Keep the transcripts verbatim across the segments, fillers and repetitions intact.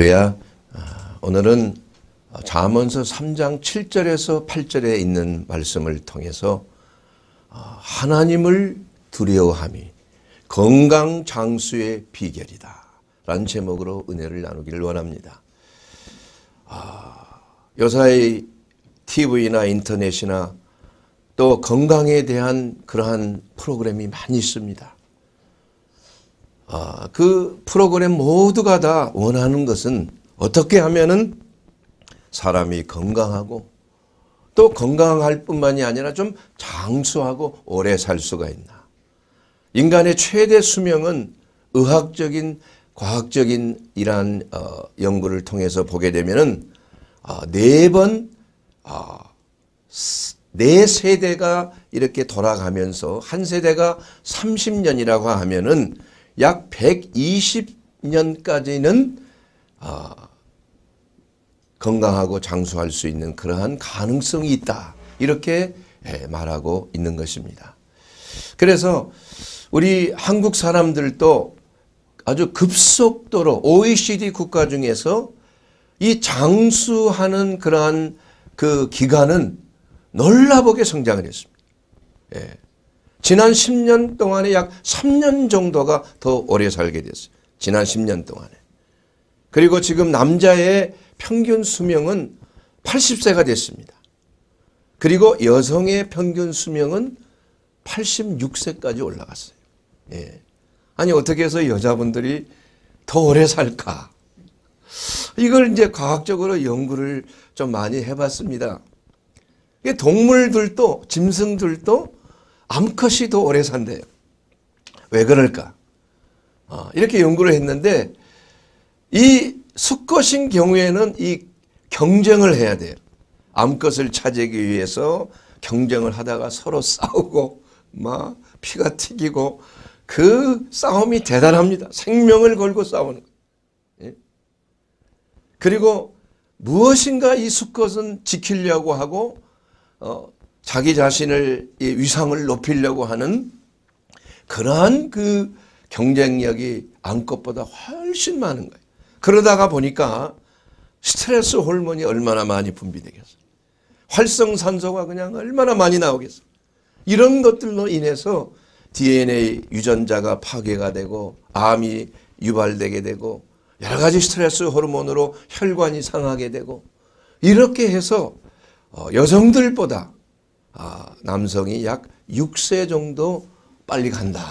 그래야 오늘은 잠언서 삼 장 칠 절에서 팔 절에 있는 말씀을 통해서 하나님을 두려워함이 건강 장수의 비결이다 라는 제목으로 은혜를 나누기를 원합니다. 요사이 티비나 인터넷이나 또 건강에 대한 그러한 프로그램이 많이 있습니다. 아, 그 프로그램 모두가 다 원하는 것은 어떻게 하면은 사람이 건강하고 또 건강할 뿐만이 아니라 좀 장수하고 오래 살 수가 있나. 인간의 최대 수명은 의학적인 과학적인 이러한 어, 연구를 통해서 보게 되면은 어, 네 번, 어, 네 세대가 이렇게 돌아가면서 한 세대가 삼십 년이라고 하면은 약 백이십 년까지는 어, 건강하고 장수할 수 있는 그러한 가능성이 있다 이렇게 말하고 있는 것입니다. 그래서 우리 한국 사람들도 아주 급속도로 오이시디 국가 중에서 이 장수하는 그러한 그 기간은 놀라보게 성장을 했습니다. 예. 지난 십 년 동안에 약 삼 년 정도가 더 오래 살게 됐어요. 지난 십 년 동안에. 그리고 지금 남자의 평균 수명은 팔십 세가 됐습니다. 그리고 여성의 평균 수명은 팔십육 세까지 올라갔어요. 예. 아니 어떻게 해서 여자분들이 더 오래 살까? 이걸 이제 과학적으로 연구를 좀 많이 해봤습니다. 동물들도 짐승들도 암컷이 더 오래 산대요. 왜 그럴까? 어, 이렇게 연구를 했는데 이 수컷인 경우에는 이 경쟁을 해야 돼요. 암컷을 차지하기 위해서 경쟁을 하다가 서로 싸우고 막 피가 튀기고 그 싸움이 대단합니다. 생명을 걸고 싸우는 거예요. 예? 그리고 무엇인가 이 수컷은 지키려고 하고 어, 자기 자신을 위상을 높이려고 하는 그러한 그 경쟁력이 암컷보다 훨씬 많은 거예요. 그러다가 보니까 스트레스 호르몬이 얼마나 많이 분비되겠어요. 활성산소가 그냥 얼마나 많이 나오겠어요. 이런 것들로 인해서 디엔에이 유전자가 파괴가 되고 암이 유발되게 되고 여러 가지 스트레스 호르몬으로 혈관이 상하게 되고 이렇게 해서 여성들보다 아, 남성이 약 육 세 정도 빨리 간다.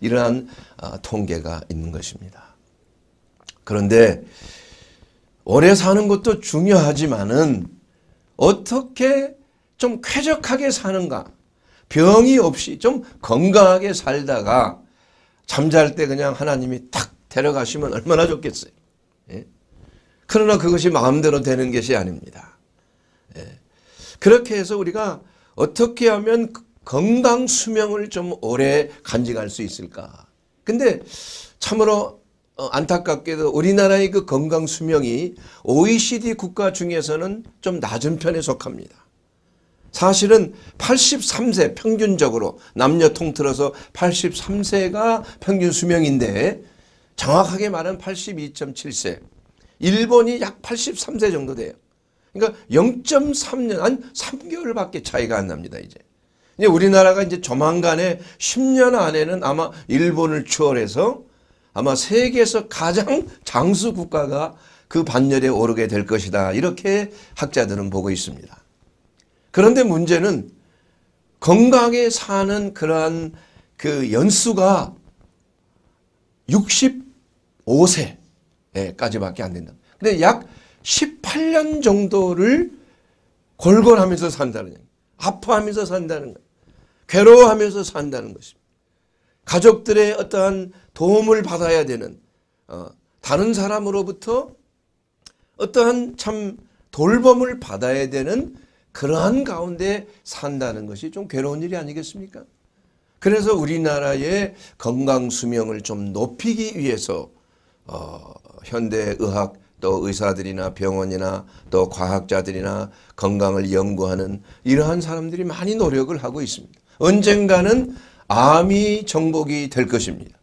이러한 아, 통계가 있는 것입니다. 그런데 오래 사는 것도 중요하지만은 어떻게 좀 쾌적하게 사는가. 병이 없이 좀 건강하게 살다가 잠잘 때 그냥 하나님이 탁 데려가시면 얼마나 좋겠어요. 예? 그러나 그것이 마음대로 되는 것이 아닙니다. 예. 그렇게 해서 우리가 어떻게 하면 건강 수명을 좀 오래 간직할 수 있을까. 근데 참으로 안타깝게도 우리나라의 그 건강 수명이 오이시디 국가 중에서는 좀 낮은 편에 속합니다. 사실은 팔십삼 세 평균적으로 남녀 통틀어서 팔십삼 세가 평균 수명인데 정확하게 말하면 팔십이 점 칠 세. 일본이 약 팔십삼 세 정도 돼요. 그러니까 영 점 삼 년, 한 삼 개월밖에 차이가 안 납니다, 이제. 이제 우리나라가 이제 조만간에 십 년 안에는 아마 일본을 추월해서 아마 세계에서 가장 장수 국가가 그 반열에 오르게 될 것이다. 이렇게 학자들은 보고 있습니다. 그런데 문제는 건강에 사는 그러한 그 연수가 육십오 세까지밖에 안 된다. 근데 약 십팔 년 정도를 골골하면서 산다는 거예요. 아파하면서 산다는 거예요. 괴로워하면서 산다는 것입니다. 가족들의 어떠한 도움을 받아야 되는 어, 다른 사람으로부터 어떠한 참 돌봄을 받아야 되는 그러한 가운데 산다는 것이 좀 괴로운 일이 아니겠습니까? 그래서 우리나라의 건강 수명을 좀 높이기 위해서 어, 현대의학 또 의사들이나 병원이나 또 과학자들이나 건강을 연구하는 이러한 사람들이 많이 노력을 하고 있습니다. 언젠가는 암이 정복이 될 것입니다.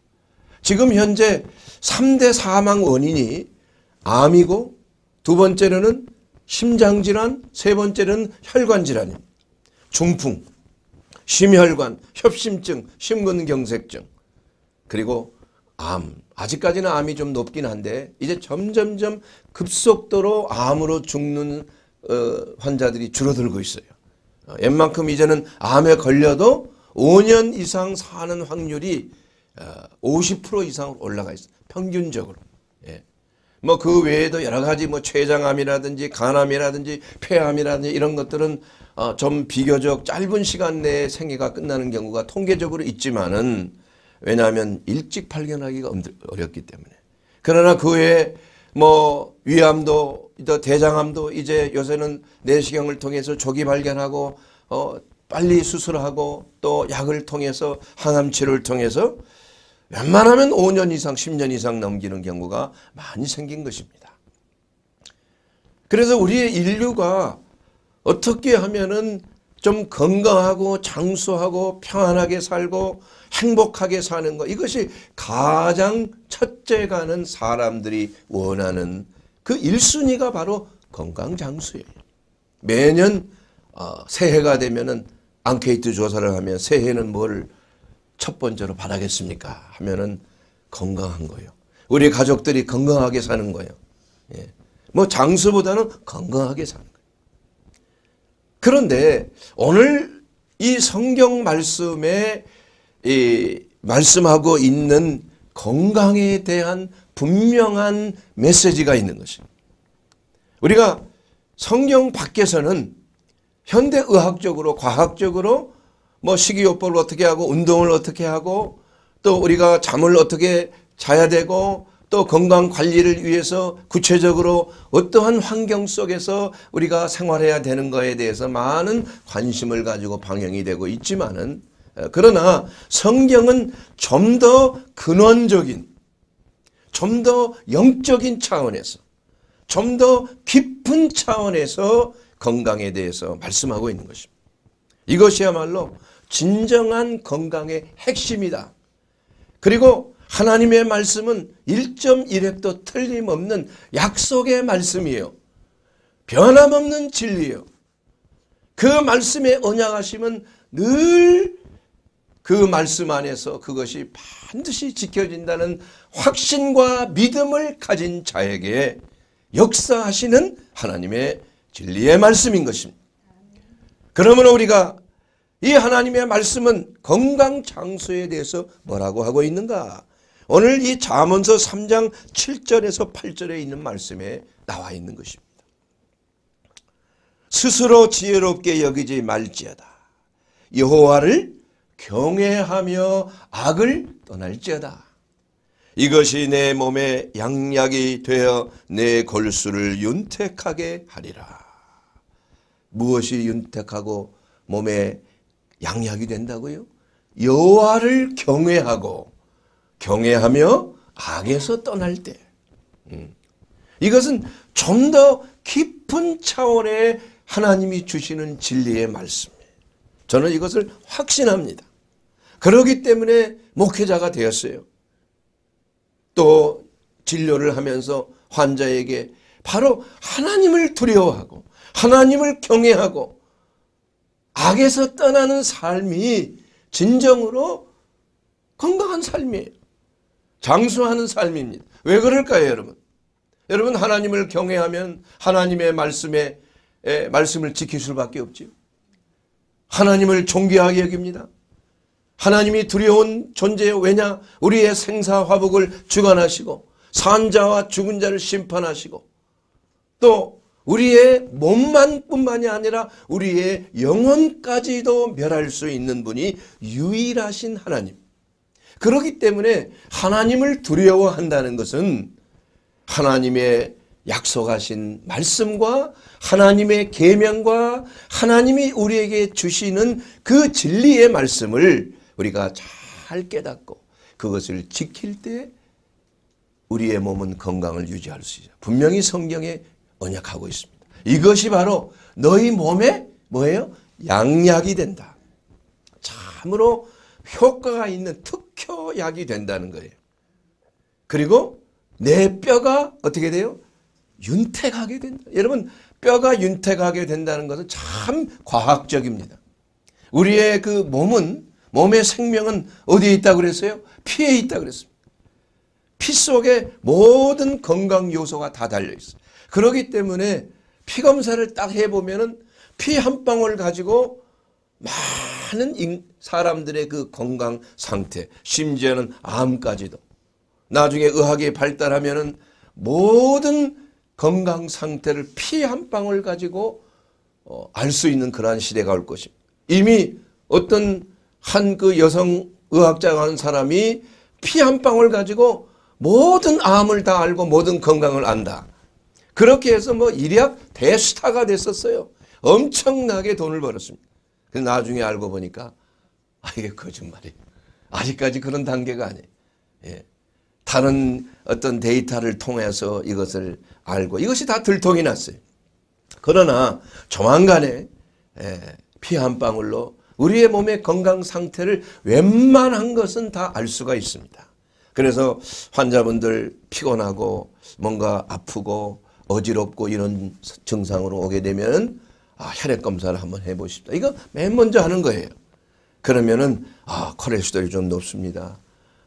지금 현재 삼 대 사망 원인이 암이고 두 번째로는 심장질환, 세 번째로는 혈관질환입니다. 중풍, 심혈관, 협심증, 심근경색증, 그리고 암. 아직까지는 암이 좀 높긴 한데 이제 점점점 급속도로 암으로 죽는 어, 환자들이 줄어들고 있어요. 어, 옛만큼 이제는 암에 걸려도 오 년 이상 사는 확률이 어, 오십 퍼센트 이상으로 올라가 있어요. 평균적으로. 예. 뭐 그 외에도 여러 가지 뭐 췌장암이라든지 간암이라든지 폐암이라든지 이런 것들은 어, 좀 비교적 짧은 시간 내에 생애가 끝나는 경우가 통계적으로 있지만은, 왜냐하면 일찍 발견하기가 어렵기 때문에. 그러나 그 외에 뭐 위암도, 대장암도 이제 요새는 내시경을 통해서 조기 발견하고 어 빨리 수술하고 또 약을 통해서 항암치료를 통해서 웬만하면 오 년 이상 십 년 이상 넘기는 경우가 많이 생긴 것입니다. 그래서 우리의 인류가 어떻게 하면은 좀 건강하고 장수하고 평안하게 살고 행복하게 사는 것, 이것이 가장 첫째 가는 사람들이 원하는 그 일 순위가 바로 건강장수예요. 매년 어, 새해가 되면은 앙케이트 조사를 하면 새해는 뭘 첫 번째로 바라겠습니까? 하면은 건강한 거예요. 우리 가족들이 건강하게 사는 거예요. 예. 뭐 장수보다는 건강하게 사는 거예요. 그런데 오늘 이 성경 말씀에 이 말씀하고 있는 건강에 대한 분명한 메시지가 있는 것입니다. 우리가 성경 밖에서는 현대의학적으로, 과학적으로 뭐 식이요법을 어떻게 하고 운동을 어떻게 하고 또 우리가 잠을 어떻게 자야 되고 또 건강관리를 위해서 구체적으로 어떠한 환경 속에서 우리가 생활해야 되는 것에 대해서 많은 관심을 가지고 방영이 되고 있지만은, 그러나 성경은 좀 더 근원적인, 좀 더 영적인 차원에서, 좀 더 깊은 차원에서 건강에 대해서 말씀하고 있는 것입니다. 이것이야말로 진정한 건강의 핵심이다. 그리고 하나님의 말씀은 일 점 일 획도 틀림없는 약속의 말씀이에요. 변함없는 진리예요. 그 말씀에 언약하심은 늘 그 말씀 안에서 그것이 반드시 지켜진다는 확신과 믿음을 가진 자에게 역사하시는 하나님의 진리의 말씀인 것입니다. 그러므로 우리가 이 하나님의 말씀은 건강 장수에 대해서 뭐라고 하고 있는가? 오늘 이 잠언서 삼 장 칠 절에서 팔 절에 있는 말씀에 나와 있는 것입니다. 스스로 지혜롭게 여기지 말지어다. 여호와를 경외하며 악을 떠날지어다. 이것이 내 몸에 양약이 되어 내 골수를 윤택하게 하리라. 무엇이 윤택하고 몸에 양약이 된다고요? 여호와를 경외하고, 경외하며 악에서 떠날 때. 음. 이것은 좀 더 깊은 차원의 하나님이 주시는 진리의 말씀이에요. 저는 이것을 확신합니다. 그러기 때문에 목회자가 되었어요. 또 진료를 하면서 환자에게 바로 하나님을 두려워하고 하나님을 경외하고 악에서 떠나는 삶이 진정으로 건강한 삶이에요. 장수하는 삶입니다. 왜 그럴까요, 여러분? 여러분, 하나님을 경외하면 하나님의 말씀에 에, 말씀을 지킬 수밖에 없지요. 하나님을 존귀하게 여깁니다. 하나님이 두려운 존재예요. 왜냐? 우리의 생사화복을 주관하시고 산자와 죽은 자를 심판하시고 또 우리의 몸만 뿐만이 아니라 우리의 영혼까지도 멸할 수 있는 분이 유일하신 하나님. 그렇기 때문에 하나님을 두려워한다는 것은 하나님의 약속하신 말씀과 하나님의 계명과 하나님이 우리에게 주시는 그 진리의 말씀을 우리가 잘 깨닫고 그것을 지킬 때 우리의 몸은 건강을 유지할 수 있어요. 분명히 성경에 언약하고 있습니다. 이것이 바로 너희 몸에 뭐예요? 양약이 된다. 참으로 효과가 있는 특효약이 된다는 거예요. 그리고 내 뼈가 어떻게 돼요? 윤택하게 된다. 여러분, 뼈가 윤택하게 된다는 것은 참 과학적입니다. 우리의 그 몸은, 몸의 생명은 어디에 있다고 그랬어요? 피에 있다고 그랬습니다. 피 속에 모든 건강 요소가 다 달려있어요. 그렇기 때문에 피 검사를 딱 해보면은 피 한 방울 가지고 많은 사람들의 그 건강 상태, 심지어는 암까지도, 나중에 의학이 발달하면은 모든 건강 상태를 피 한 방울 가지고 어, 알 수 있는 그러한 시대가 올 것입니다. 이미 어떤 한 그 여성 의학자가 한 사람이 피 한 방울 가지고 모든 암을 다 알고 모든 건강을 안다. 그렇게 해서 뭐 일약 대스타가 됐었어요. 엄청나게 돈을 벌었습니다. 근데 나중에 알고 보니까 아, 이게 거짓말이에요. 아직까지 그런 단계가 아니에요. 예. 다른 어떤 데이터를 통해서 이것을 알고 이것이 다 들통이 났어요. 그러나 조만간에 피 한 방울로 우리의 몸의 건강 상태를 웬만한 것은 다 알 수가 있습니다. 그래서 환자분들 피곤하고 뭔가 아프고 어지럽고 이런 증상으로 오게 되면 아, 혈액 검사를 한번 해보십시다. 이거 맨 먼저 하는 거예요. 그러면은 아, 콜레스테롤이 좀 높습니다.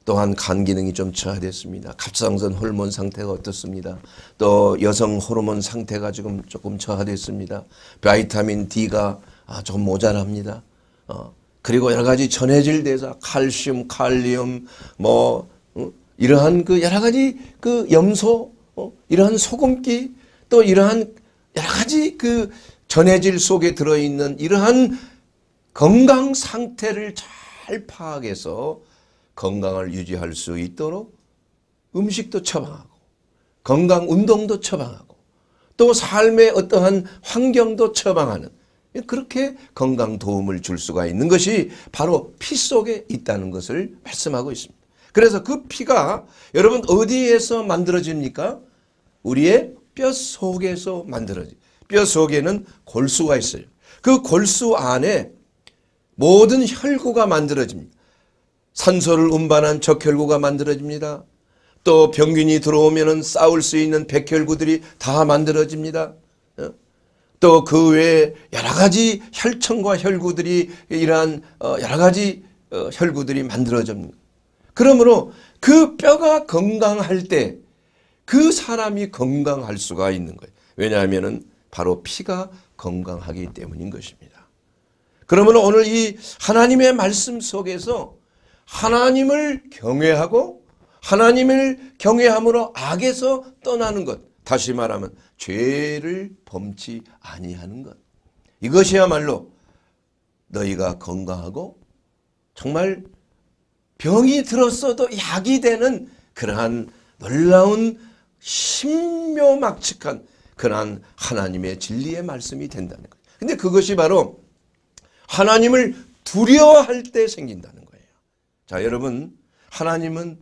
또한 간 기능이 좀 저하됐습니다. 갑상선 호르몬 상태가 어떻습니다. 또 여성 호르몬 상태가 지금 조금 저하됐습니다. 바이타민 D가 아, 좀 모자랍니다. 어, 그리고 여러 가지 전해질 대사, 칼슘, 칼리움, 뭐 어, 이러한 그 여러 가지 그 염소, 어, 이러한 소금기, 또 이러한 여러 가지 그 전해질 속에 들어있는 이러한 건강 상태를 잘 파악해서 건강을 유지할 수 있도록 음식도 처방하고 건강 운동도 처방하고 또 삶의 어떠한 환경도 처방하는 그렇게 건강 도움을 줄 수가 있는 것이 바로 피 속에 있다는 것을 말씀하고 있습니다. 그래서 그 피가 여러분 어디에서 만들어집니까? 우리의 뼈 속에서 만들어집니다. 뼈 속에는 골수가 있어요. 그 골수 안에 모든 혈구가 만들어집니다. 산소를 운반한 적혈구가 만들어집니다. 또 병균이 들어오면 싸울 수 있는 백혈구들이 다 만들어집니다. 또 그 외에 여러 가지 혈청과 혈구들이 이러한 여러 가지 혈구들이 만들어집니다. 그러므로 그 뼈가 건강할 때 그 사람이 건강할 수가 있는 거예요. 왜냐하면 바로 피가 건강하기 때문인 것입니다. 그러므로 오늘 이 하나님의 말씀 속에서 하나님을 경외하고 하나님을 경외함으로 악에서 떠나는 것, 다시 말하면 죄를 범치 아니하는 것, 이것이야말로 너희가 건강하고 정말 병이 들었어도 약이 되는 그러한 놀라운 신묘막측한 그러한 하나님의 진리의 말씀이 된다는 거예요. 근데 그것이 바로 하나님을 두려워할 때 생긴다는 거예요. 자, 여러분, 하나님은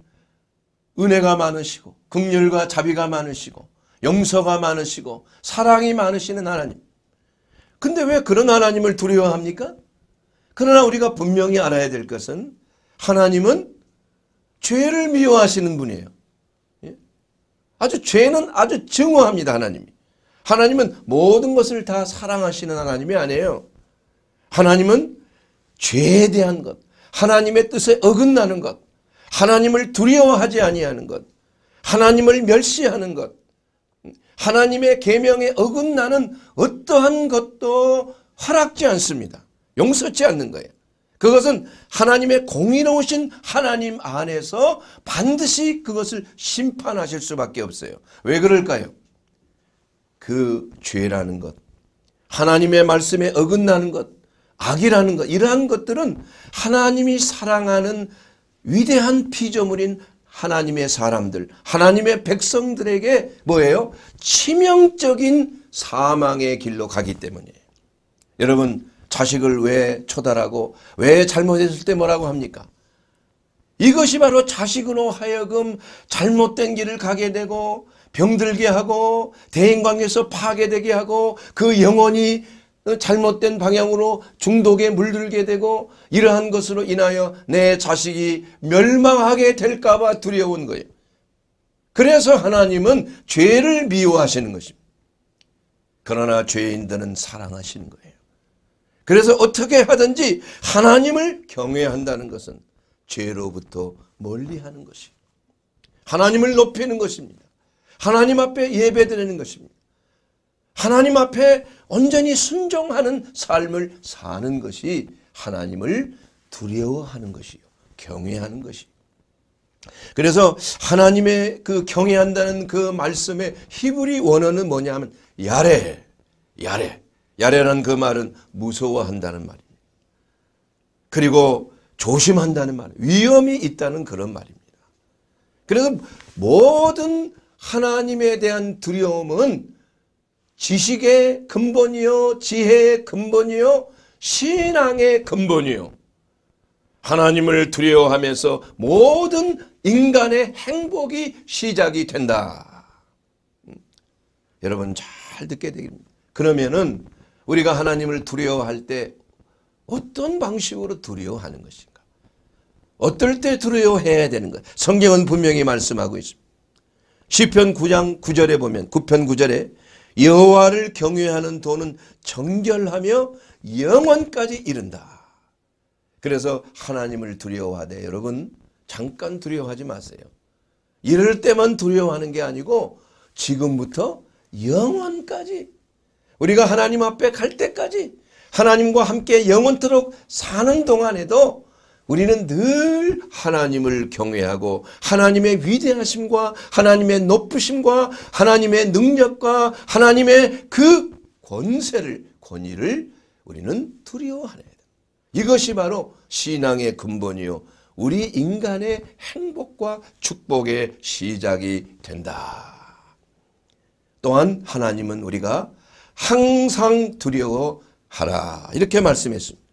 은혜가 많으시고 긍휼과 자비가 많으시고 용서가 많으시고 사랑이 많으시는 하나님. 근데 왜 그런 하나님을 두려워합니까? 그러나 우리가 분명히 알아야 될 것은 하나님은 죄를 미워하시는 분이에요. 예? 아주 죄는 아주 증오합니다, 하나님이. 하나님은 모든 것을 다 사랑하시는 하나님이 아니에요. 하나님은 죄에 대한 것, 하나님의 뜻에 어긋나는 것, 하나님을 두려워하지 아니하는 것, 하나님을 멸시하는 것, 하나님의 계명에 어긋나는 어떠한 것도 허락지 않습니다. 용서치 않는 거예요. 그것은 하나님의 공의로우신 하나님 안에서 반드시 그것을 심판하실 수밖에 없어요. 왜 그럴까요? 그 죄라는 것, 하나님의 말씀에 어긋나는 것, 악이라는 것, 이러한 것들은 하나님이 사랑하는 위대한 피조물인 하나님의 사람들, 하나님의 백성들에게 뭐예요? 치명적인 사망의 길로 가기 때문이에요. 여러분, 자식을 왜 초달하고 왜 잘못했을 때 뭐라고 합니까? 이것이 바로 자식으로 하여금 잘못된 길을 가게 되고 병들게 하고 대인관계에서 파괴되게 하고 그 영혼이 잘못된 방향으로 중독에 물들게 되고 이러한 것으로 인하여 내 자식이 멸망하게 될까 봐 두려운 거예요. 그래서 하나님은 죄를 미워하시는 것입니다. 그러나 죄인들은 사랑하시는 거예요. 그래서 어떻게 하든지 하나님을 경외한다는 것은 죄로부터 멀리하는 것입니다. 하나님을 높이는 것입니다. 하나님 앞에 예배드리는 것입니다. 하나님 앞에 온전히 순종하는 삶을 사는 것이 하나님을 두려워하는 것이요, 경외하는 것이요. 그래서 하나님의 그 경외한다는 그 말씀의 히브리 원어는 뭐냐 하면 야레, 야레. 야레라는 그 말은 무서워한다는 말입니다. 그리고 조심한다는 말, 위험이 있다는 그런 말입니다. 그래서 모든 하나님에 대한 두려움은 지식의 근본이요, 지혜의 근본이요, 신앙의 근본이요. 하나님을 두려워하면서 모든 인간의 행복이 시작이 된다. 여러분 잘 듣게 됩니다. 그러면은 우리가 하나님을 두려워할 때 어떤 방식으로 두려워하는 것인가? 어떨 때 두려워해야 되는 것? 성경은 분명히 말씀하고 있습니다. 시편 구 장 구 절에 보면 구 편 구 절에 여호와를 경외하는 도는 정결하며 영원까지 이른다. 그래서 하나님을 두려워하되 여러분 잠깐 두려워하지 마세요. 이럴 때만 두려워하는 게 아니고 지금부터 영원까지 우리가 하나님 앞에 갈 때까지 하나님과 함께 영원토록 사는 동안에도 우리는 늘 하나님을 경외하고 하나님의 위대하심과 하나님의 높으심과 하나님의 능력과 하나님의 그 권세를, 권위를 우리는 두려워하네. 이것이 바로 신앙의 근본이요, 우리 인간의 행복과 축복의 시작이 된다. 또한 하나님은 우리가 항상 두려워하라 이렇게 말씀했습니다.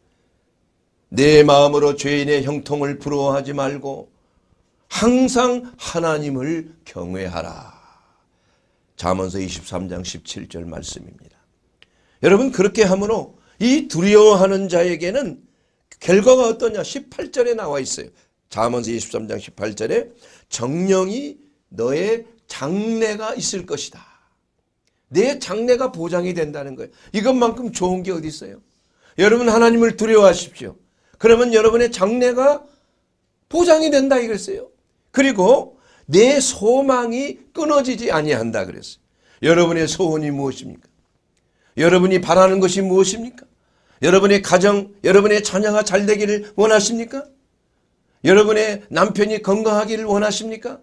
내 마음으로 죄인의 형통을 부러워하지 말고 항상 하나님을 경외하라. 잠언서 이십삼 장 십칠 절 말씀입니다. 여러분 그렇게 함으로 이 두려워하는 자에게는 결과가 어떠냐? 십팔 절에 나와 있어요. 잠언서 이십삼 장 십팔 절에 정령이 너의 장래가 있을 것이다. 내 장래가 보장이 된다는 거예요. 이것만큼 좋은 게 어디 있어요? 여러분 하나님을 두려워하십시오. 그러면 여러분의 장래가 보장이 된다 이랬어요. 그리고 내 소망이 끊어지지 아니한다 그랬어요. 여러분의 소원이 무엇입니까? 여러분이 바라는 것이 무엇입니까? 여러분의 가정, 여러분의 자녀가 잘 되기를 원하십니까? 여러분의 남편이 건강하기를 원하십니까?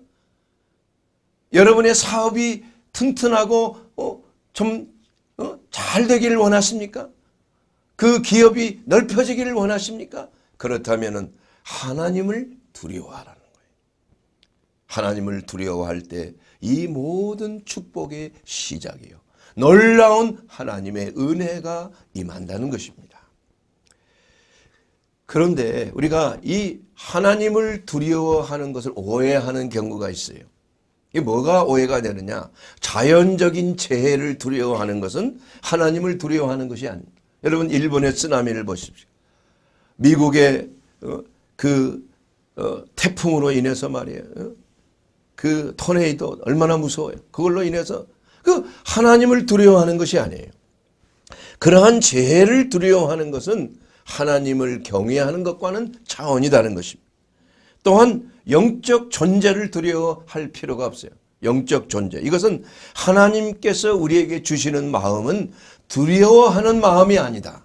여러분의 사업이 튼튼하고 어, 좀 어, 잘 되기를 원하십니까? 그 기업이 넓혀지기를 원하십니까? 그렇다면은 하나님을 두려워하라는 거예요. 하나님을 두려워할 때 이 모든 축복의 시작이에요. 놀라운 하나님의 은혜가 임한다는 것입니다. 그런데 우리가 이 하나님을 두려워하는 것을 오해하는 경우가 있어요. 이게 뭐가 오해가 되느냐? 자연적인 재해를 두려워하는 것은 하나님을 두려워하는 것이 아닙니다. 여러분 일본의 쓰나미를 보십시오. 미국의 그 태풍으로 인해서 말이에요. 그 토네이도 얼마나 무서워요. 그걸로 인해서 그 하나님을 두려워하는 것이 아니에요. 그러한 죄를 두려워하는 것은 하나님을 경외하는 것과는 차원이 다른 것입니다. 또한 영적 존재를 두려워할 필요가 없어요. 영적 존재. 이것은 하나님께서 우리에게 주시는 마음은 두려워하는 마음이 아니다.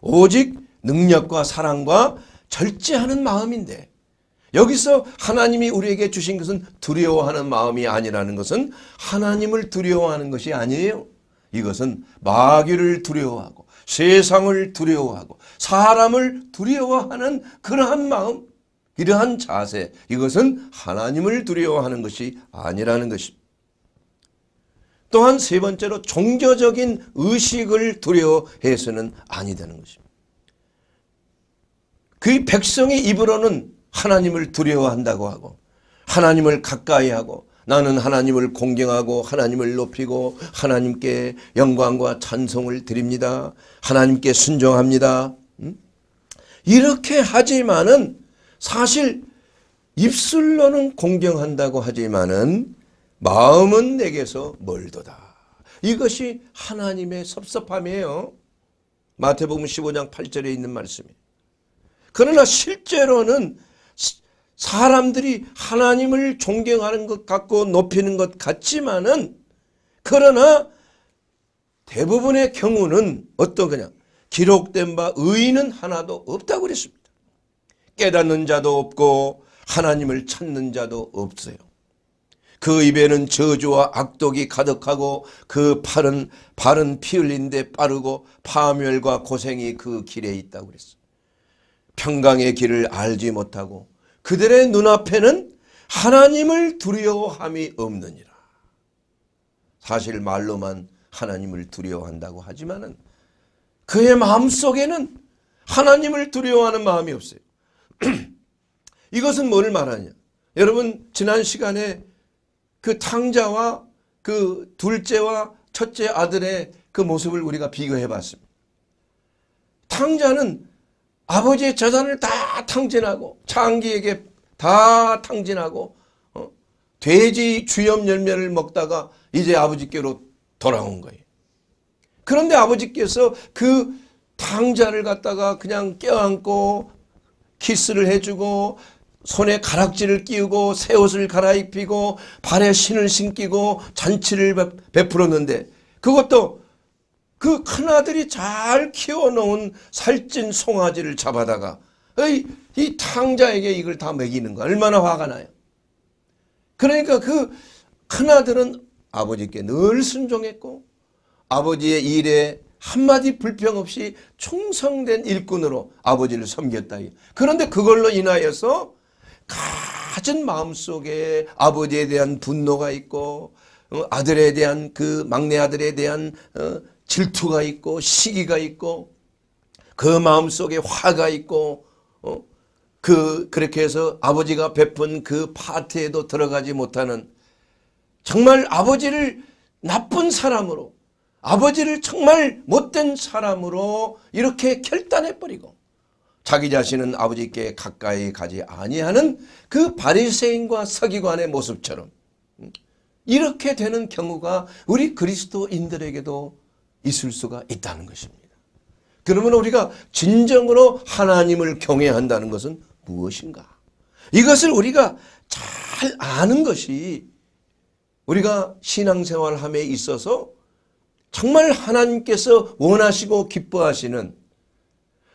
오직 능력과 사랑과 절제하는 마음인데 여기서 하나님이 우리에게 주신 것은 두려워하는 마음이 아니라는 것은 하나님을 두려워하는 것이 아니에요. 이것은 마귀를 두려워하고 세상을 두려워하고 사람을 두려워하는 그러한 마음, 이러한 자세, 이것은 하나님을 두려워하는 것이 아니라는 것입니다. 또한 세 번째로 종교적인 의식을 두려워해서는 아니 되는 것입니다. 그 백성이 입으로는 하나님을 두려워한다고 하고 하나님을 가까이하고 나는 하나님을 공경하고 하나님을 높이고 하나님께 영광과 찬송을 드립니다. 하나님께 순종합니다. 음? 이렇게 하지만은 사실 입술로는 공경한다고 하지만은 마음은 내게서 멀도다. 이것이 하나님의 섭섭함이에요. 마태복음 십오 장 팔 절에 있는 말씀이에요. 그러나 실제로는 사람들이 하나님을 존경하는 것 같고 높이는 것 같지만은, 그러나 대부분의 경우는 어떤 그냥 기록된 바 의인은 하나도 없다고 그랬습니다. 깨닫는 자도 없고 하나님을 찾는 자도 없어요. 그 입에는 저주와 악독이 가득하고 그 팔은 발은 피 흘린 데 빠르고 파멸과 고생이 그 길에 있다고 그랬어요. 평강의 길을 알지 못하고 그들의 눈앞에는 하나님을 두려워함이 없느니라. 사실 말로만 하나님을 두려워한다고 하지만은 그의 마음속에는 하나님을 두려워하는 마음이 없어요. 이것은 뭘 말하냐. 여러분 지난 시간에 그 탕자와 그 둘째와 첫째 아들의 그 모습을 우리가 비교해 봤습니다. 탕자는 아버지의 재산을 다 탕진하고 장기에게 다 탕진하고 어? 돼지 주염 열매를 먹다가 이제 아버지께로 돌아온 거예요. 그런데 아버지께서 그 탕자를 갖다가 그냥 껴안고 키스를 해주고 손에 가락지를 끼우고 새 옷을 갈아입히고 발에 신을 신기고 잔치를 베풀었는데, 그것도 그 큰아들이 잘 키워놓은 살찐 송아지를 잡아다가 이, 이 탕자에게 이걸 다 먹이는 거야. 얼마나 화가 나요. 그러니까 그 큰아들은 아버지께 늘 순종했고 아버지의 일에 한마디 불평 없이 충성된 일꾼으로 아버지를 섬겼다. 그런데 그걸로 인하여서 가진 마음속에 아버지에 대한 분노가 있고 아들에 대한 그 막내 아들에 대한 질투가 있고 시기가 있고 그 마음속에 화가 있고 그 그렇게 해서 아버지가 베푼 그 파티에도 들어가지 못하는, 정말 아버지를 나쁜 사람으로, 아버지를 정말 못된 사람으로 이렇게 결단해버리고 자기 자신은 아버지께 가까이 가지 아니하는 그 바리새인과 서기관의 모습처럼 이렇게 되는 경우가 우리 그리스도인들에게도 있을 수가 있다는 것입니다. 그러면 우리가 진정으로 하나님을 경외한다는 것은 무엇인가? 이것을 우리가 잘 아는 것이 우리가 신앙생활함에 있어서 정말 하나님께서 원하시고 기뻐하시는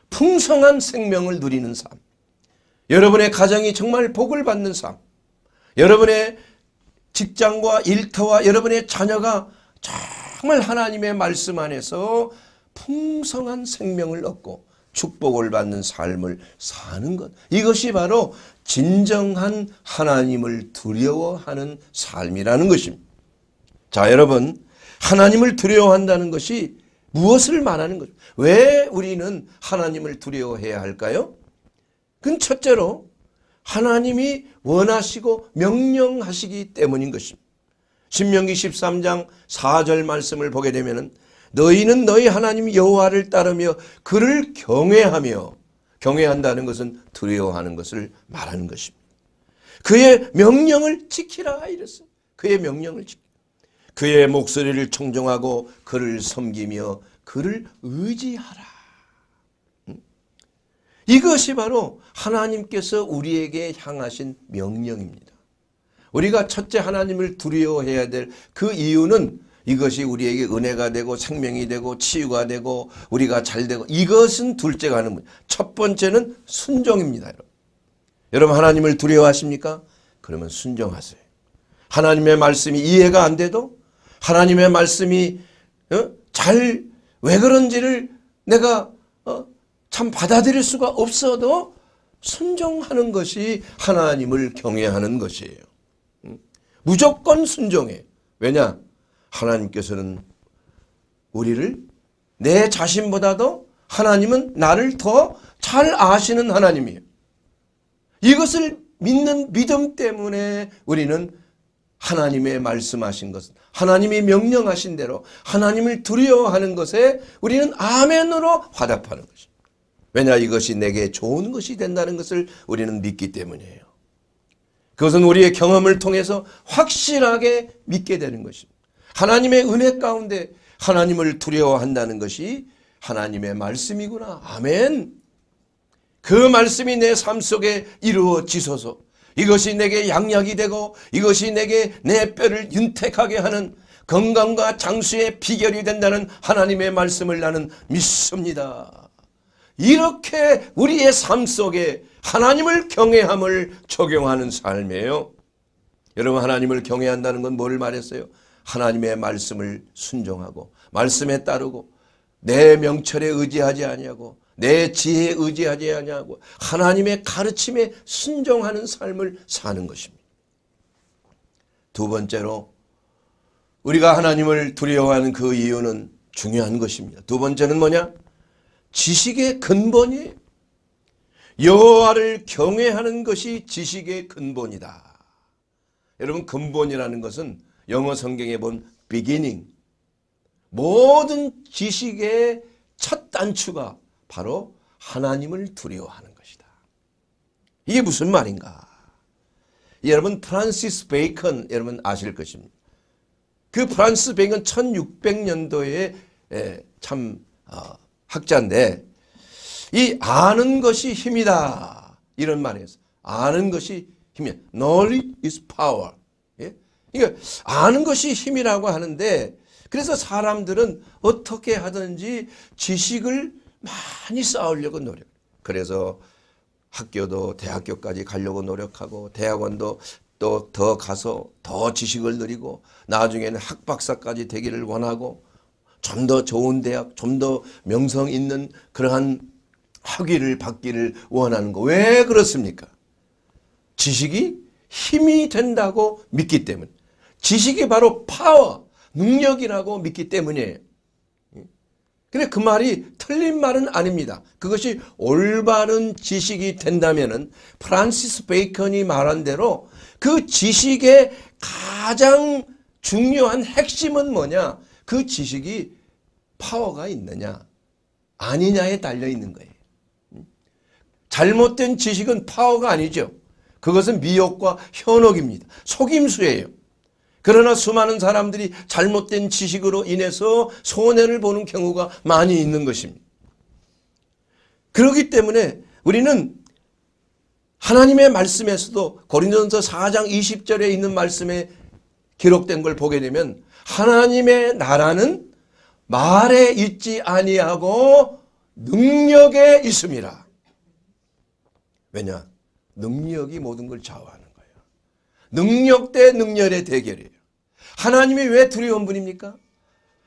풍성한 생명을 누리는 삶, 여러분의 가정이 정말 복을 받는 삶, 여러분의 직장과 일터와 여러분의 자녀가 정말 하나님의 말씀 안에서 풍성한 생명을 얻고 축복을 받는 삶을 사는 것, 이것이 바로 진정한 하나님을 두려워하는 삶이라는 것입니다. 자, 여러분, 하나님을 두려워한다는 것이 무엇을 말하는 거죠? 왜 우리는 하나님을 두려워해야 할까요? 그건 첫째로 하나님이 원하시고 명령하시기 때문인 것입니다. 신명기 십삼 장 사 절 말씀을 보게 되면은 너희는 너희 하나님 여호와를 따르며 그를 경외하며, 경외한다는 것은 두려워하는 것을 말하는 것입니다. 그의 명령을 지키라 이랬어요. 그의 명령을 지키라. 그의 목소리를 청종하고 그를 섬기며 그를 의지하라. 이것이 바로 하나님께서 우리에게 향하신 명령입니다. 우리가 첫째 하나님을 두려워해야 될 그 이유는 이것이 우리에게 은혜가 되고 생명이 되고 치유가 되고 우리가 잘 되고, 이것은 둘째가 하는 거예요. 첫 번째는 순종입니다. 여러분, 여러분 하나님을 두려워하십니까? 그러면 순종하세요. 하나님의 말씀이 이해가 안 돼도, 하나님의 말씀이 어? 잘 왜 그런지를 내가 어? 참 받아들일 수가 없어도 순종하는 것이 하나님을 경외하는 것이에요. 음? 무조건 순종해. 왜냐? 하나님께서는 우리를, 내 자신보다도 하나님은 나를 더 잘 아시는 하나님이에요. 이것을 믿는 믿음 때문에 우리는 하나님의 말씀하신 것은, 하나님이 명령하신 대로 하나님을 두려워하는 것에 우리는 아멘으로 화답하는 것입니다. 왜냐? 이것이 내게 좋은 것이 된다는 것을 우리는 믿기 때문이에요. 그것은 우리의 경험을 통해서 확실하게 믿게 되는 것입니다. 하나님의 은혜 가운데 하나님을 두려워한다는 것이 하나님의 말씀이구나. 아멘. 그 말씀이 내 삶 속에 이루어지소서. 이것이 내게 양약이 되고 이것이 내게 내 뼈를 윤택하게 하는 건강과 장수의 비결이 된다는 하나님의 말씀을 나는 믿습니다. 이렇게 우리의 삶 속에 하나님을 경외함을 적용하는 삶이에요. 여러분, 하나님을 경외한다는 건 뭘 말했어요? 하나님의 말씀을 순종하고 말씀에 따르고 내 명철에 의지하지 아니하고 내 지혜에 의지하지 아니하고 하나님의 가르침에 순종하는 삶을 사는 것입니다. 두 번째로 우리가 하나님을 두려워하는 그 이유는 중요한 것입니다. 두 번째는 뭐냐? 지식의 근본이에요. 여호와를 경외하는 것이 지식의 근본이다. 여러분, 근본이라는 것은 영어 성경에 본 beginning, 모든 지식의 첫 단추가 바로 하나님을 두려워하는 것이다. 이게 무슨 말인가? 여러분, 프란시스 베이컨 여러분 아실 것입니다. 그 프란시스 베이컨 천육백 년도에 참 학자인데, 이 아는 것이 힘이다 이런 말을 했어요. 아는 것이 힘이야. Knowledge is power. 예? 그러니까 아는 것이 힘이라고 하는데, 그래서 사람들은 어떻게 하든지 지식을 많이 쌓으려고 노력. 그래서 학교도 대학교까지 가려고 노력하고 대학원도 또 더 가서 더 지식을 누리고 나중에는 학박사까지 되기를 원하고 좀 더 좋은 대학, 좀 더 명성 있는 그러한 학위를 받기를 원하는 거. 왜 그렇습니까? 지식이 힘이 된다고 믿기 때문에. 지식이 바로 파워, 능력이라고 믿기 때문이에요. 근데 그 말이 틀린 말은 아닙니다. 그것이 올바른 지식이 된다면은 프란시스 베이컨이 말한 대로 그 지식의 가장 중요한 핵심은 뭐냐? 그 지식이 파워가 있느냐 아니냐에 달려 있는 거예요. 잘못된 지식은 파워가 아니죠. 그것은 미혹과 현혹입니다. 속임수예요. 그러나 수많은 사람들이 잘못된 지식으로 인해서 손해를 보는 경우가 많이 있는 것입니다. 그렇기 때문에 우리는 하나님의 말씀에서도 고린도전서 사 장 이십 절에 있는 말씀에 기록된 걸 보게 되면, 하나님의 나라는 말에 있지 아니하고 능력에 있음이라. 왜냐? 능력이 모든 걸 좌우하는 거예요. 능력 대 능력의 대결이에요. 하나님이 왜 두려운 분입니까?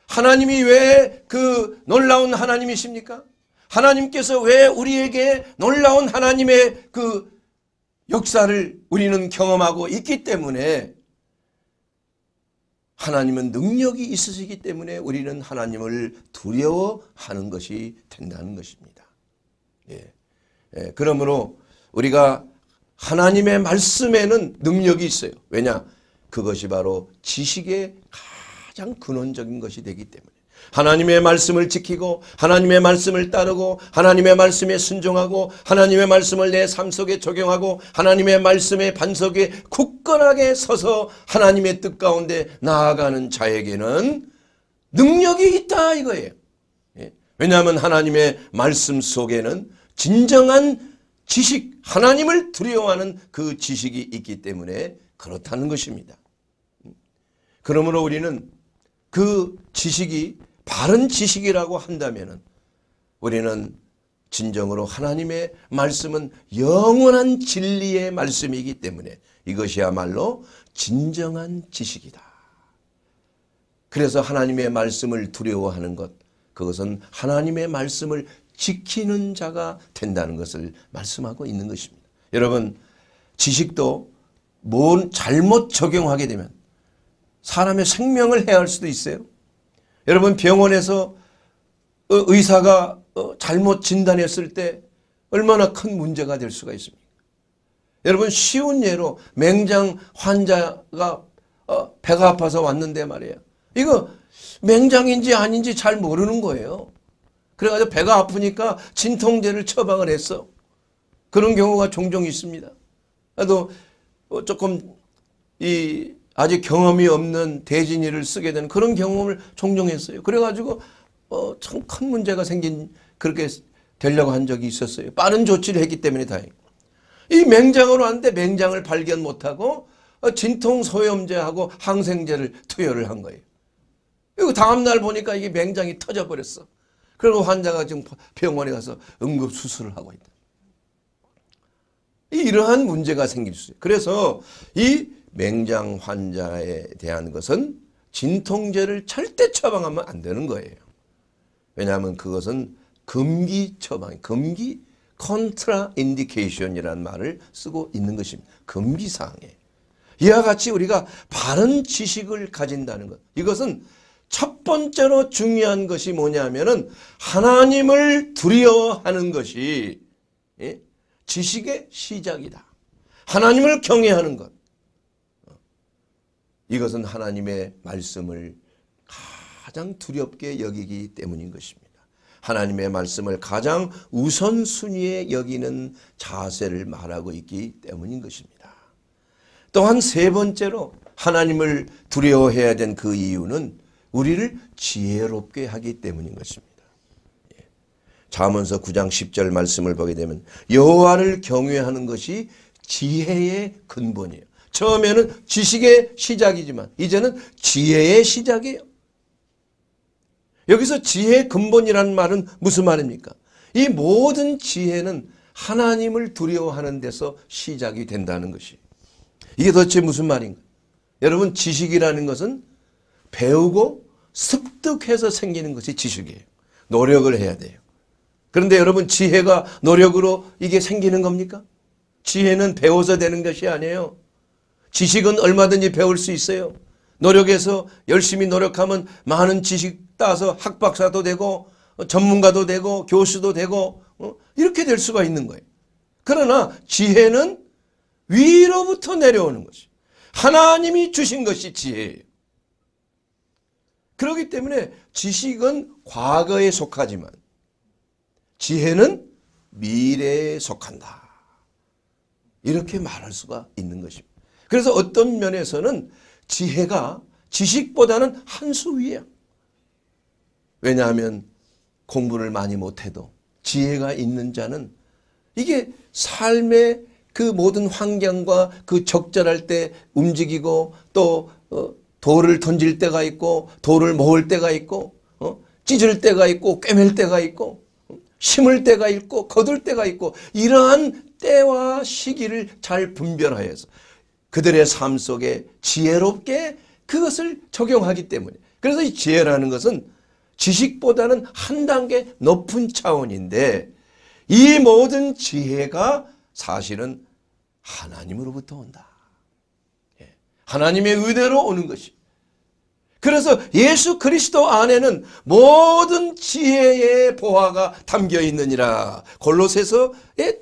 하나님이 왜 그 놀라운 하나님이십니까? 하나님께서 왜 우리에게 놀라운 하나님의 그 역사를 우리는 경험하고 있기 때문에, 하나님은 능력이 있으시기 때문에 우리는 하나님을 두려워하는 것이 된다는 것입니다. 예. 예. 그러므로 우리가 하나님의 말씀에는 능력이 있어요. 왜냐? 그것이 바로 지식의 가장 근원적인 것이 되기 때문에. 하나님의 말씀을 지키고 하나님의 말씀을 따르고 하나님의 말씀에 순종하고 하나님의 말씀을 내 삶 속에 적용하고 하나님의 말씀의 반석에 굳건하게 서서 하나님의 뜻 가운데 나아가는 자에게는 능력이 있다 이거예요. 예. 왜냐하면 하나님의 말씀 속에는 진정한 지식, 하나님을 두려워하는 그 지식이 있기 때문에 그렇다는 것입니다. 그러므로 우리는 그 지식이 바른 지식이라고 한다면 우리는 진정으로 하나님의 말씀은 영원한 진리의 말씀이기 때문에 이것이야말로 진정한 지식이다. 그래서 하나님의 말씀을 두려워하는 것, 그것은 하나님의 말씀을 지키는 자가 된다는 것을 말씀하고 있는 것입니다. 여러분, 지식도 뭔 잘못 적용하게 되면 사람의 생명을 해할 수도 있어요. 여러분, 병원에서 의사가 잘못 진단했을 때 얼마나 큰 문제가 될 수가 있습니까? 여러분, 쉬운 예로 맹장 환자가 배가 아파서 왔는데 말이에요. 이거 맹장인지 아닌지 잘 모르는 거예요. 그래가지고 배가 아프니까 진통제를 처방을 했어. 그런 경우가 종종 있습니다. 또 조금 이 아직 경험이 없는 대진이를 쓰게 되는 그런 경험을 종종 했어요. 그래가지고 어, 참 큰 문제가 생긴 그렇게 되려고 한 적이 있었어요. 빠른 조치를 했기 때문에 다행이에요. 이 맹장으로 왔는데 맹장을 발견 못하고 진통소염제하고 항생제를 투여를 한 거예요. 그리고 다음날 보니까 이게 맹장이 터져버렸어. 그리고 환자가 지금 병원에 가서 응급수술을 하고 있다. 이러한 문제가 생길 수 있어요. 그래서 이 맹장 환자에 대한 것은 진통제를 절대 처방하면 안 되는 거예요. 왜냐하면 그것은 금기 처방, 금기 컨트라 인디케이션이라는 말을 쓰고 있는 것입니다. 금기사항에. 이와 같이 우리가 바른 지식을 가진다는 것. 이것은 첫 번째로 중요한 것이 뭐냐면은 하나님을 두려워하는 것이 예? 지식의 시작이다. 하나님을 경외하는 것. 이것은 하나님의 말씀을 가장 두렵게 여기기 때문인 것입니다. 하나님의 말씀을 가장 우선순위에 여기는 자세를 말하고 있기 때문인 것입니다. 또한 세 번째로 하나님을 두려워해야 된 그 이유는 우리를 지혜롭게 하기 때문인 것입니다. 잠언서 구 장 십 절 말씀을 보게 되면 여호와를 경외하는 것이 지혜의 근본이에요. 처음에는 지식의 시작이지만 이제는 지혜의 시작이에요. 여기서 지혜의 근본이라는 말은 무슨 말입니까? 이 모든 지혜는 하나님을 두려워하는 데서 시작이 된다는 것이. 이게 도대체 무슨 말인가? 여러분, 지식이라는 것은 배우고 습득해서 생기는 것이 지식이에요. 노력을 해야 돼요. 그런데 여러분, 지혜가 노력으로 이게 생기는 겁니까? 지혜는 배워서 되는 것이 아니에요. 지식은 얼마든지 배울 수 있어요. 노력해서 열심히 노력하면 많은 지식 따서 학박사도 되고 전문가도 되고 교수도 되고 이렇게 될 수가 있는 거예요. 그러나 지혜는 위로부터 내려오는 것이, 하나님이 주신 것이 지혜예요. 그렇기 때문에 지식은 과거에 속하지만 지혜는 미래에 속한다. 이렇게 말할 수가 있는 것입니다. 그래서 어떤 면에서는 지혜가 지식보다는 한 수 위야. 왜냐하면 공부를 많이 못해도 지혜가 있는 자는 이게 삶의 그 모든 환경과 그 적절할 때 움직이고 또 어, 돌을 던질 때가 있고 돌을 모을 때가 있고 어, 찢을 때가 있고 꿰맬 때가 있고 심을 때가 있고 거둘 때가 있고 이러한 때와 시기를 잘 분별하여서 그들의 삶 속에 지혜롭게 그것을 적용하기 때문에, 그래서 이 지혜라는 것은 지식보다는 한 단계 높은 차원인데 이 모든 지혜가 사실은 하나님으로부터 온다. 하나님의 의대로 오는 것이. 그래서 예수 그리스도 안에는 모든 지혜의 보화가 담겨 있느니라. 골로새서에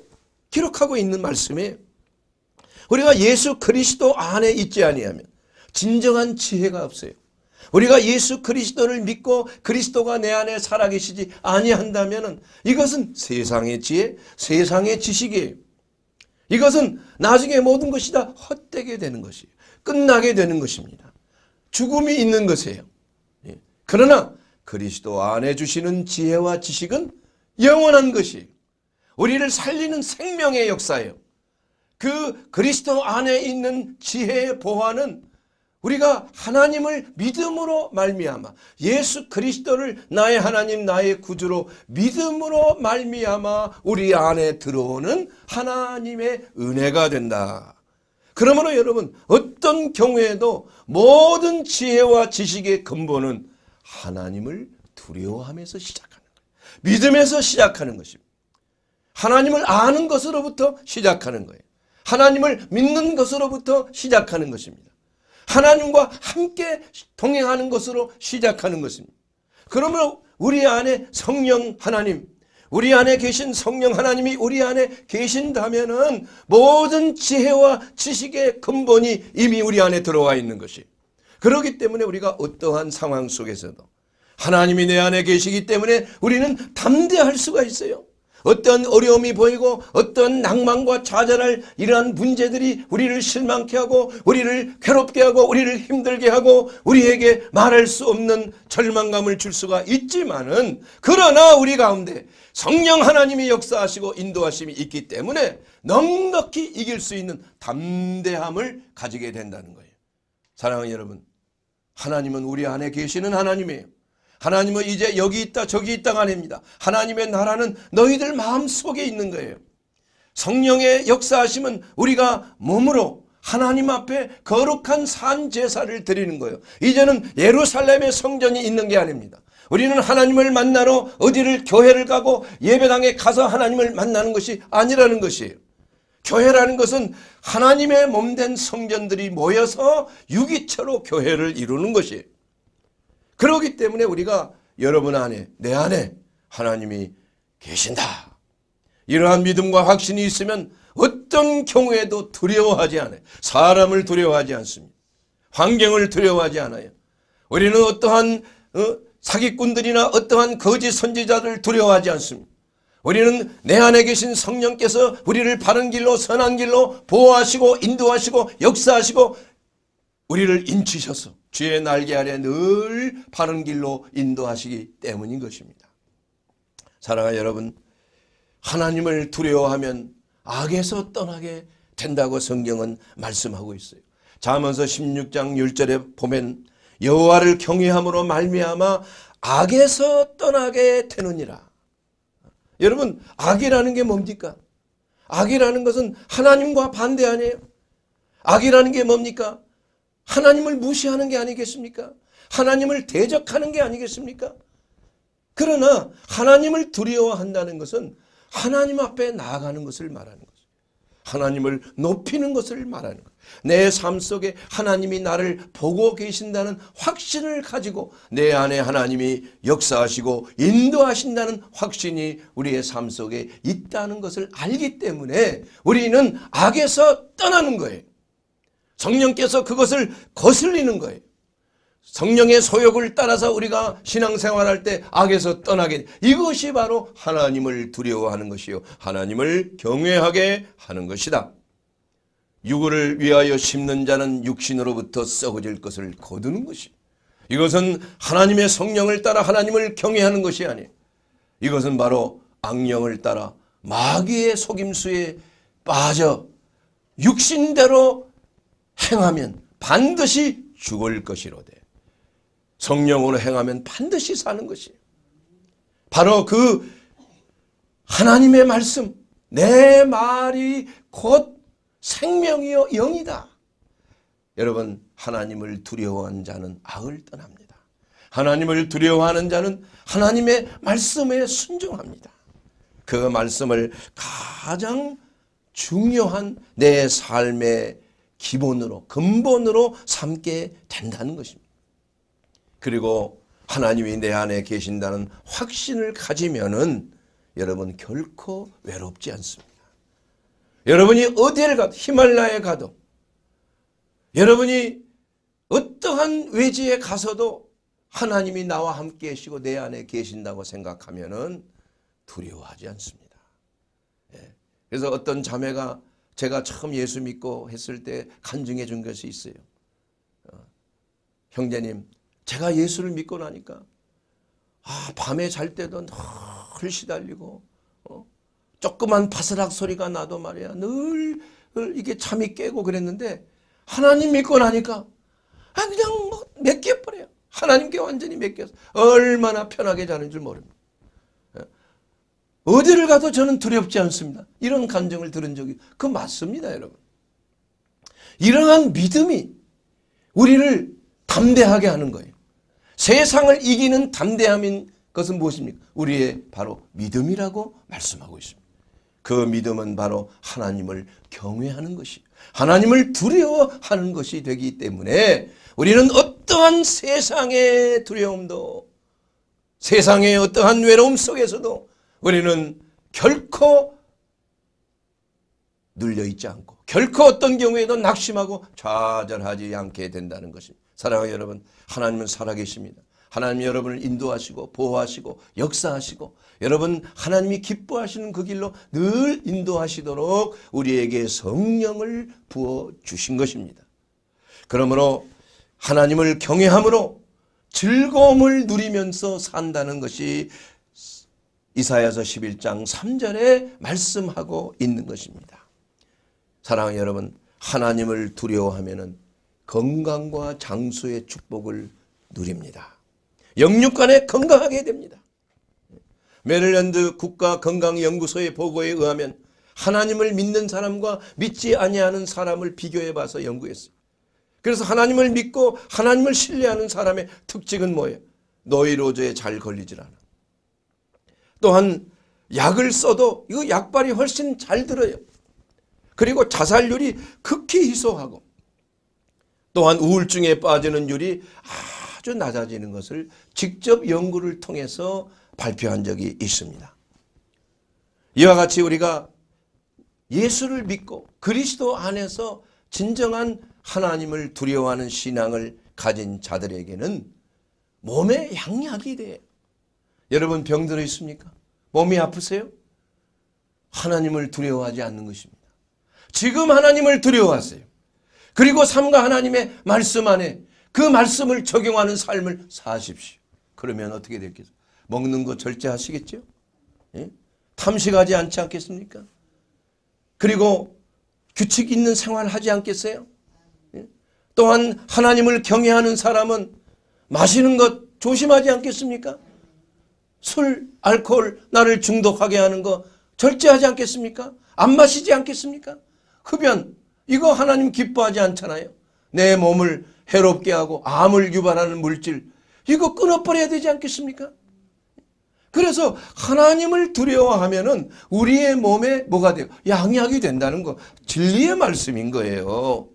기록하고 있는 말씀이에요. 우리가 예수 그리스도 안에 있지 아니하면 진정한 지혜가 없어요. 우리가 예수 그리스도를 믿고 그리스도가 내 안에 살아계시지 아니한다면 이것은 세상의 지혜, 세상의 지식이에요. 이것은 나중에 모든 것이 다 헛되게 되는 것이에요. 끝나게 되는 것입니다. 죽음이 있는 것이에요. 그러나 그리스도 안에 주시는 지혜와 지식은 영원한 것이에요. 우리를 살리는 생명의 역사예요. 그 그리스도 안에 있는 지혜의 보화는 우리가 하나님을 믿음으로 말미암아, 예수 그리스도를 나의 하나님 나의 구주로 믿음으로 말미암아 우리 안에 들어오는 하나님의 은혜가 된다. 그러므로 여러분, 어떤 경우에도 모든 지혜와 지식의 근본은 하나님을 두려워하면서 시작하는 거예요. 믿음에서 시작하는 것입니다. 하나님을 아는 것으로부터 시작하는 거예요. 하나님을 믿는 것으로부터 시작하는 것입니다. 하나님과 함께 동행하는 것으로 시작하는 것입니다. 그러므로 우리 안에 성령 하나님, 우리 안에 계신 성령 하나님이 우리 안에 계신다면은 모든 지혜와 지식의 근본이 이미 우리 안에 들어와 있는 것이. 그렇기 때문에 우리가 어떠한 상황 속에서도 하나님이 내 안에 계시기 때문에 우리는 담대할 수가 있어요. 어떤 어려움이 보이고 어떤 낭만과 좌절할 이러한 문제들이 우리를 실망케 하고 우리를 괴롭게 하고 우리를 힘들게 하고 우리에게 말할 수 없는 절망감을 줄 수가 있지만은, 그러나 우리 가운데 성령 하나님이 역사하시고 인도하심이 있기 때문에 넉넉히 이길 수 있는 담대함을 가지게 된다는 거예요. 사랑하는 여러분, 하나님은 우리 안에 계시는 하나님이에요. 하나님은 이제 여기 있다 저기 있다가 아닙니다. 하나님의 나라는 너희들 마음속에 있는 거예요. 성령의 역사하심은 우리가 몸으로 하나님 앞에 거룩한 산 제사를 드리는 거예요. 이제는 예루살렘의 성전이 있는 게 아닙니다. 우리는 하나님을 만나러 어디를 교회를 가고 예배당에 가서 하나님을 만나는 것이 아니라는 것이에요. 교회라는 것은 하나님의 몸된 성전들이 모여서 유기체로 교회를 이루는 것이에요. 그렇기 때문에 우리가 여러분 안에, 내 안에 하나님이 계신다, 이러한 믿음과 확신이 있으면 어떤 경우에도 두려워하지 않아요. 사람을 두려워하지 않습니다. 환경을 두려워하지 않아요. 우리는 어떠한 어, 사기꾼들이나 어떠한 거짓 선지자들을 두려워하지 않습니다. 우리는 내 안에 계신 성령께서 우리를 바른 길로, 선한 길로 보호하시고 인도하시고 역사하시고 우리를 인치셔서 주의 날개 아래 늘 바른 길로 인도하시기 때문인 것입니다. 사랑하는 여러분, 하나님을 두려워하면 악에서 떠나게 된다고 성경은 말씀하고 있어요. 잠언서 십육 장 일 절에 보면 여호와를 경외함으로 말미암아 악에서 떠나게 되느니라. 여러분, 악이라는 게 뭡니까? 악이라는 것은 하나님과 반대 아니에요? 악이라는 게 뭡니까? 하나님을 무시하는 게 아니겠습니까? 하나님을 대적하는 게 아니겠습니까? 그러나 하나님을 두려워한다는 것은 하나님 앞에 나아가는 것을 말하는 거죠. 하나님을 높이는 것을 말하는 거예요. 내 삶 속에 하나님이 나를 보고 계신다는 확신을 가지고 내 안에 하나님이 역사하시고 인도하신다는 확신이 우리의 삶 속에 있다는 것을 알기 때문에 우리는 악에서 떠나는 거예요. 성령께서 그것을 거슬리는 거예요. 성령의 소욕을 따라서 우리가 신앙생활할 때 악에서 떠나게, 이것이 바로 하나님을 두려워하는 것이요 하나님을 경외하게 하는 것이다. 육을 위하여 심는 자는 육신으로부터 썩어질 것을 거두는 것이, 이것은 하나님의 성령을 따라 하나님을 경외하는 것이 아니에요. 이것은 바로 악령을 따라 마귀의 속임수에 빠져 육신대로 행하면 반드시 죽을 것이로되 성령으로 행하면 반드시 사는 것이에요. 바로 그 하나님의 말씀, 내 말이 곧 생명이요 영이다. 여러분, 하나님을 두려워하는 자는 악을 떠납니다. 하나님을 두려워하는 자는 하나님의 말씀에 순종합니다. 그 말씀을 가장 중요한 내 삶의 기본으로, 근본으로 삼게 된다는 것입니다. 그리고 하나님이 내 안에 계신다는 확신을 가지면은 여러분 결코 외롭지 않습니다. 여러분이 어디를 가도, 히말라야에 가도, 여러분이 어떠한 외지에 가서도 하나님이 나와 함께 계시고 내 안에 계신다고 생각하면은 두려워하지 않습니다. 예. 그래서 어떤 자매가, 제가 처음 예수 믿고 했을 때 간증해 준 것이 있어요. 어, 형제님, 제가 예수를 믿고 나니까 아, 밤에 잘 때도 늘 시달리고 어, 조그만 바스락 소리가 나도 말이야 늘, 늘 이게 잠이 깨고 그랬는데, 하나님 믿고 나니까 아, 그냥 뭐 맡겨버려요. 하나님께 완전히 맡겨서 얼마나 편하게 자는 줄 모릅니다. 어디를 가도 저는 두렵지 않습니다. 이런 간증을 들은 적이, 그 맞습니다, 여러분. 이러한 믿음이 우리를 담대하게 하는 거예요. 세상을 이기는 담대함인 것은 무엇입니까? 우리의 바로 믿음이라고 말씀하고 있습니다. 그 믿음은 바로 하나님을 경외하는 것이, 하나님을 두려워하는 것이 되기 때문에 우리는 어떠한 세상의 두려움도, 세상의 어떠한 외로움 속에서도 우리는 결코 눌려있지 않고 결코 어떤 경우에도 낙심하고 좌절하지 않게 된다는 것입니다. 사랑하는 여러분, 하나님은 살아계십니다. 하나님이 여러분을 인도하시고 보호하시고 역사하시고 여러분 하나님이 기뻐하시는 그 길로 늘 인도하시도록 우리에게 성령을 부어주신 것입니다. 그러므로 하나님을 경외함으로 즐거움을 누리면서 산다는 것이 이사야서 십일 장 삼 절에 말씀하고 있는 것입니다. 사랑하는 여러분, 하나님을 두려워하면은 건강과 장수의 축복을 누립니다. 영육간에 건강하게 됩니다. 메릴랜드 국가건강연구소의 보고에 의하면 하나님을 믿는 사람과 믿지 아니하는 사람을 비교해봐서 연구했어요. 그래서 하나님을 믿고 하나님을 신뢰하는 사람의 특징은 뭐예요? 노이로제에 잘 걸리질 않아. 또한 약을 써도 이거 약발이 훨씬 잘 들어요. 그리고 자살률이 극히 희소하고 또한 우울증에 빠지는 율이 아주 낮아지는 것을 직접 연구를 통해서 발표한 적이 있습니다. 이와 같이 우리가 예수를 믿고 그리스도 안에서 진정한 하나님을 두려워하는 신앙을 가진 자들에게는 몸에 양약이 돼요. 여러분 병들어 있습니까? 몸이 아프세요? 하나님을 두려워하지 않는 것입니다. 지금 하나님을 두려워하세요. 그리고 삼가 하나님의 말씀 안에 그 말씀을 적용하는 삶을 사십시오. 그러면 어떻게 되겠어요? 먹는 거 절제하시겠죠? 예? 탐식하지 않지 않겠습니까? 그리고 규칙 있는 생활 하지 않겠어요? 예? 또한 하나님을 경외하는 사람은 마시는 것 조심하지 않겠습니까? 술, 알코올 나를 중독하게 하는 거 절제하지 않겠습니까? 안 마시지 않겠습니까? 흡연 이거 하나님 기뻐하지 않잖아요. 내 몸을 해롭게 하고 암을 유발하는 물질 이거 끊어버려야 되지 않겠습니까? 그래서 하나님을 두려워하면은 우리의 몸에 뭐가 돼요? 양약이 된다는 거 진리의 말씀인 거예요.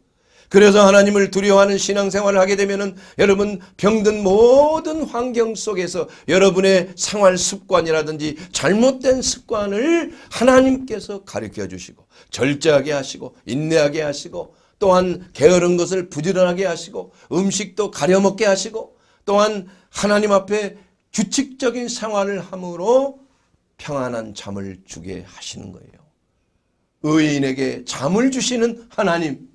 그래서 하나님을 두려워하는 신앙생활을 하게 되면은 여러분 병든 모든 환경 속에서 여러분의 생활 습관이라든지 잘못된 습관을 하나님께서 가르쳐 주시고 절제하게 하시고 인내하게 하시고 또한 게으른 것을 부지런하게 하시고 음식도 가려먹게 하시고 또한 하나님 앞에 규칙적인 생활을 함으로 평안한 잠을 주게 하시는 거예요. 의인에게 잠을 주시는 하나님.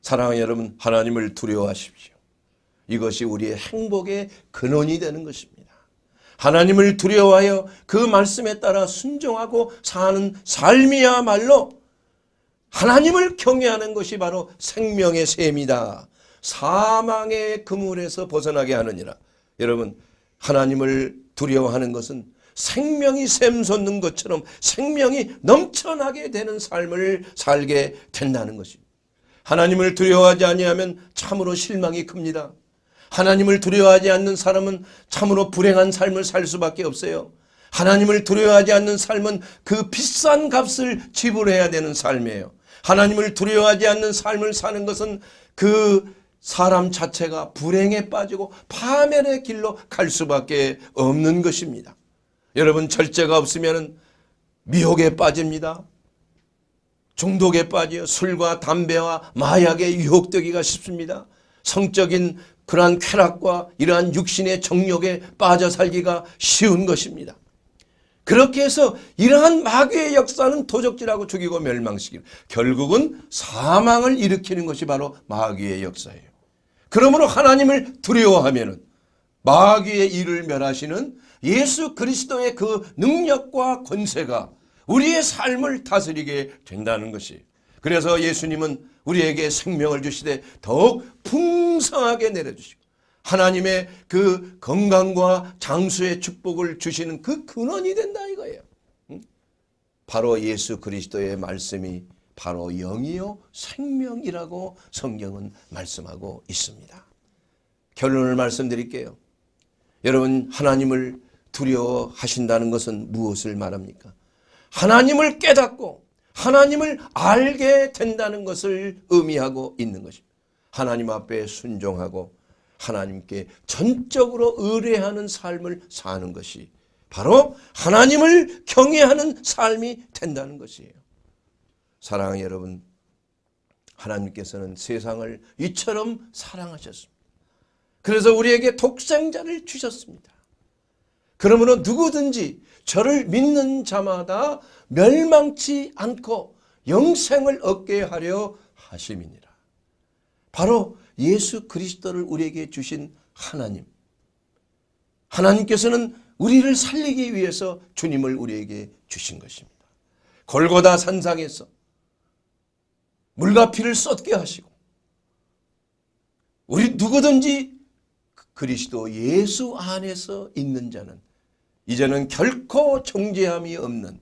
사랑하는 여러분, 하나님을 두려워하십시오. 이것이 우리의 행복의 근원이 되는 것입니다. 하나님을 두려워하여 그 말씀에 따라 순종하고 사는 삶이야말로 하나님을 경외하는 것이 바로 생명의 셈이다. 사망의 그물에서 벗어나게 하느니라. 여러분, 하나님을 두려워하는 것은 생명이 샘솟는 것처럼 생명이 넘쳐나게 되는 삶을 살게 된다는 것입니다. 하나님을 두려워하지 아니하면 참으로 실망이 큽니다. 하나님을 두려워하지 않는 사람은 참으로 불행한 삶을 살 수밖에 없어요. 하나님을 두려워하지 않는 삶은 그 비싼 값을 지불해야 되는 삶이에요. 하나님을 두려워하지 않는 삶을 사는 것은 그 사람 자체가 불행에 빠지고 파멸의 길로 갈 수밖에 없는 것입니다. 여러분, 절제가 없으면 미혹에 빠집니다. 중독에 빠져 술과 담배와 마약에 유혹되기가 쉽습니다. 성적인 그러한 쾌락과 이러한 육신의 정욕에 빠져 살기가 쉬운 것입니다. 그렇게 해서 이러한 마귀의 역사는 도적질하고 죽이고 멸망시키는 결국은 사망을 일으키는 것이 바로 마귀의 역사예요. 그러므로 하나님을 두려워하면은 마귀의 일을 멸하시는 예수 그리스도의 그 능력과 권세가 우리의 삶을 다스리게 된다는 것이. 그래서 예수님은 우리에게 생명을 주시되 더욱 풍성하게 내려주시고 하나님의 그 건강과 장수의 축복을 주시는 그 근원이 된다 이거예요. 바로 예수 그리스도의 말씀이 바로 영이요 생명이라고 성경은 말씀하고 있습니다. 결론을 말씀드릴게요. 여러분, 하나님을 두려워하신다는 것은 무엇을 말합니까? 하나님을 깨닫고 하나님을 알게 된다는 것을 의미하고 있는 것입니다. 하나님 앞에 순종하고 하나님께 전적으로 의뢰하는 삶을 사는 것이 바로 하나님을 경외하는 삶이 된다는 것이에요. 사랑하는 여러분, 하나님께서는 세상을 이처럼 사랑하셨습니다. 그래서 우리에게 독생자를 주셨습니다. 그러므로 누구든지 저를 믿는 자마다 멸망치 않고 영생을 얻게 하려 하심이니라. 바로 예수 그리스도를 우리에게 주신 하나님. 하나님께서는 우리를 살리기 위해서 주님을 우리에게 주신 것입니다. 골고다 산상에서 물과 피를 쏟게 하시고 우리 누구든지 그리스도 예수 안에서 있는 자는 이제는 결코 정죄함이 없는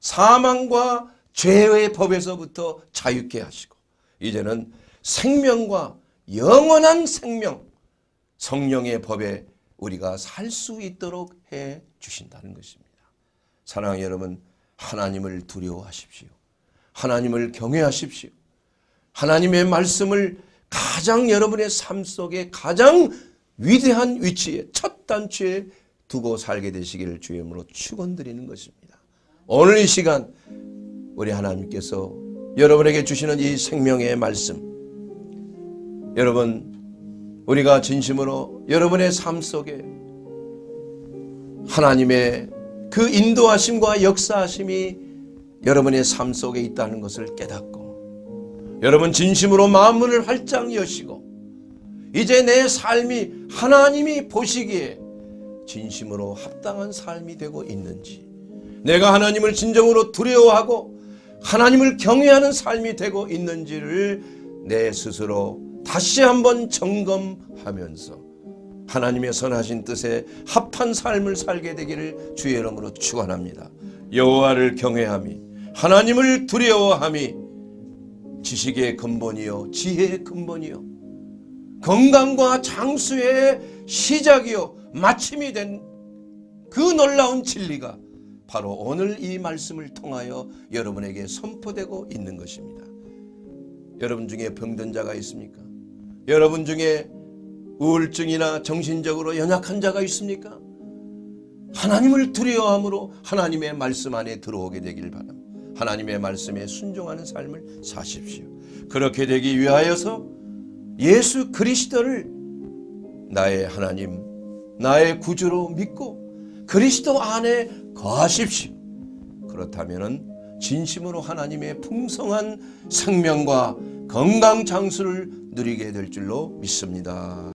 사망과 죄의 법에서부터 자유케 하시고 이제는 생명과 영원한 생명, 성령의 법에 우리가 살 수 있도록 해 주신다는 것입니다. 사랑하는 여러분, 하나님을 두려워하십시오. 하나님을 경외하십시오. 하나님의 말씀을 가장 여러분의 삶 속에 가장 위대한 위치에 첫 단추에 두고 살게 되시기를 주의 이름으로 축원드리는 것입니다. 오늘 이 시간 우리 하나님께서 여러분에게 주시는 이 생명의 말씀, 여러분 우리가 진심으로 여러분의 삶 속에 하나님의 그 인도하심과 역사하심이 여러분의 삶 속에 있다는 것을 깨닫고 여러분 진심으로 마음을 활짝 여시고 이제 내 삶이 하나님이 보시기에 진심으로 합당한 삶이 되고 있는지, 내가 하나님을 진정으로 두려워하고 하나님을 경외하는 삶이 되고 있는지를 내 스스로 다시 한번 점검하면서 하나님의 선하신 뜻에 합한 삶을 살게 되기를 주의 이름으로 축원합니다. 여호와를 경외함이, 하나님을 두려워함이 지식의 근본이요 지혜의 근본이요 건강과 장수의 시작이요 마침이 된 그 놀라운 진리가 바로 오늘 이 말씀을 통하여 여러분에게 선포되고 있는 것입니다. 여러분 중에 병든 자가 있습니까? 여러분 중에 우울증이나 정신적으로 연약한 자가 있습니까? 하나님을 두려워함으로 하나님의 말씀 안에 들어오게 되길 바랍니다. 하나님의 말씀에 순종하는 삶을 사십시오. 그렇게 되기 위하여서 예수 그리스도를 나의 하나님, 나의 구주로 믿고 그리스도 안에 거하십시오. 그렇다면 진심으로 하나님의 풍성한 생명과 건강 장수를 누리게 될 줄로 믿습니다.